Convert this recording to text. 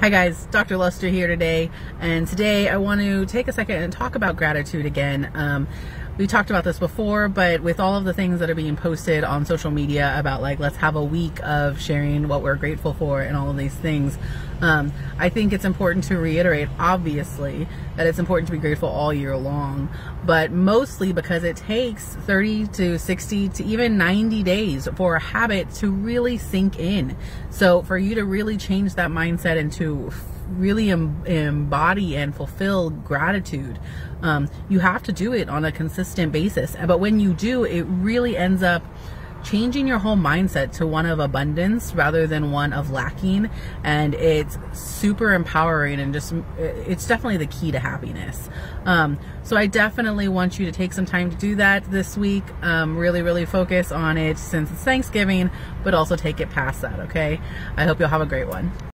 Hi guys, Dr. Luster here today, and today I want to take a second and talk about gratitude again. We talked about this before, but with all of the things that are being posted on social media about like, let's have a week of sharing what we're grateful for and all of these things, I think it's important to reiterate, obviously, that it's important to be grateful all year long, but mostly because it takes 30 to 60 to even 90 days for a habit to really sink in. So for you to really change that mindset and to really embody and fulfill gratitude, you have to do it on a consistent basis. But when you do, it really ends up changing your whole mindset to one of abundance rather than one of lacking, and it's super empowering, and just it's definitely the key to happiness. So I definitely want you to take some time to do that this week. Really focus on it since it's Thanksgiving, but also take it past that, okay? I hope you'll have a great one.